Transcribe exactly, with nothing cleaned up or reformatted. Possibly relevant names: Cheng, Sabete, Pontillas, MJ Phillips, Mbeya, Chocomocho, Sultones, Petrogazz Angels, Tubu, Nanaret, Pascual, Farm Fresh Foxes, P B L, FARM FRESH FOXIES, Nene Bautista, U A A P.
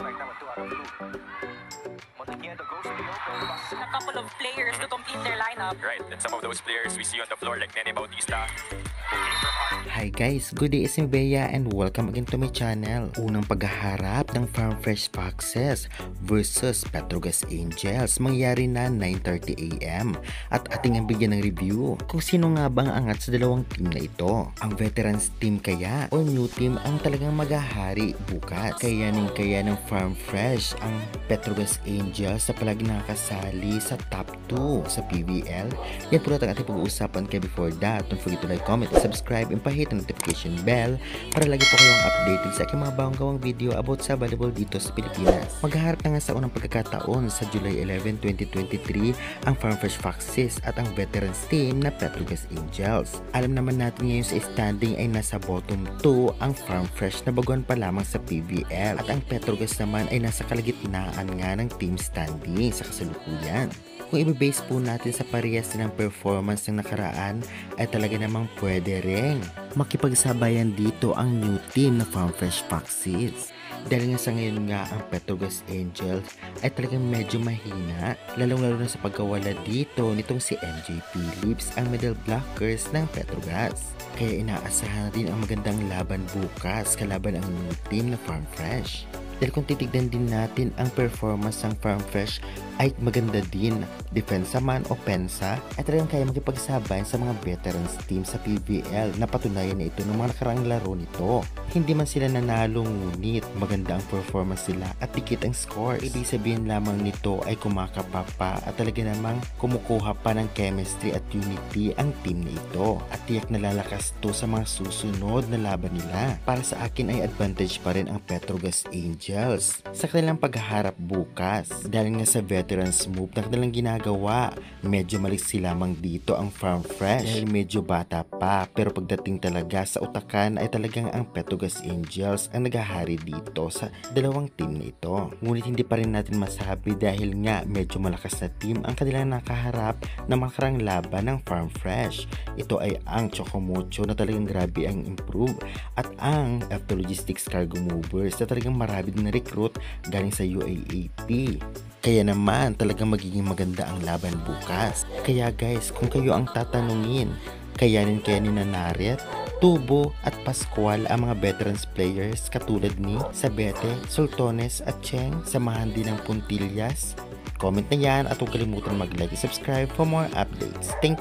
right now at two out of two. A couple of players to complete their lineup. Right, and some of those players we see on the floor like Nene Bautista. Hi guys, good day it's Mbeya and welcome again to my channel. Unang pagharap ng Farm Fresh Foxes versus Petrogazz Angels mangyari na nine thirty a m at ating ang bigyan ng review kung sino nga bang angat sa dalawang team na ito. Ang veterans team kaya o new team ang talagang maghahari bukas? Kayanin kaya ng Farm Fresh ang Petrogazz Angels sa palagi nakasali sa top two sa P B L. Yan po natin ating pag-uusapan kayo. Before that, don't forget to like, comment, and subscribe, and pahit ang notification bell para lagi po kayong updated sa aking mga bagong video about sa volleyball dito sa Pilipinas. Maghaharap na nga sa unang pagkakataon sa July eleventh twenty twenty-three ang Farm Fresh Foxes at ang veterans team na Petrogazz Angels. Alam naman natin ngayon sa standing ay nasa bottom two ang Farm Fresh na baguhan pa lamang sa P B L at ang Petrogazz naman ay nasa kalagitnaan nga ng team standing sa kasalukuyan. Kung ibibase po natin sa parehas ng performance ng nakaraan ay talaga namang pwede rin makipagsabayan dito ang new team na Farm Fresh Foxes. Dahil nga sa ngayon nga ang Petrogazz Angels ay talagang medyo mahina, lalong lalo na sa pagkawala dito nitong si M J Phillips, ang middle blockers ng Petrogazz. Kaya inaasahan din ang magandang laban bukas kalaban ang new team na Farm Fresh. Dahil kung titignan din natin ang performance ng Farm Fresh ay maganda din, defensa man o pensa, ay talagang kaya makipagsabay sa mga veterans team sa P B L na patunayan na ito ng mga nakarang laro nito. Hindi man sila nanalo ngunit maganda ang performance nila at dikit ang scores. Ibig sabihin lamang nito ay kumakapa pa at talaga namang kumukuha pa ng chemistry at unity ang team na ito. At tiyak na lalakas to sa mga susunod na laban nila. Para sa akin ay advantage pa rin ang Petrogazz Angels sa kanilang pagharap bukas. Dahil nga sa veterans move na kanilang ginagawa, medyo maliksi lamang dito ang Farm Fresh dahil medyo bata pa, pero pagdating talaga sa utakan ay talagang ang Petrogazz Angels ang nagahari dito sa dalawang team na ito. Ngunit hindi pa rin natin masabi dahil nga medyo malakas na team ang kanilang nakaharap na makarang laban ng Farm Fresh. Ito ay ang Chocomocho na talagang grabe ang improve at ang F two Logistics Cargo Movers na talagang marami na recruit galing sa U A A P. Kaya naman talagang magiging maganda ang laban bukas. Kaya guys, kung kayo ang tatanungin, kayanin kaya ni Nanaret, Tubu at Pascual ang mga veterans players katulad ni Sabete, Sultones at Cheng, samahan din ng Pontillas. Comment na yan at huwag kalimutan mag-like and subscribe for more updates. Thank you!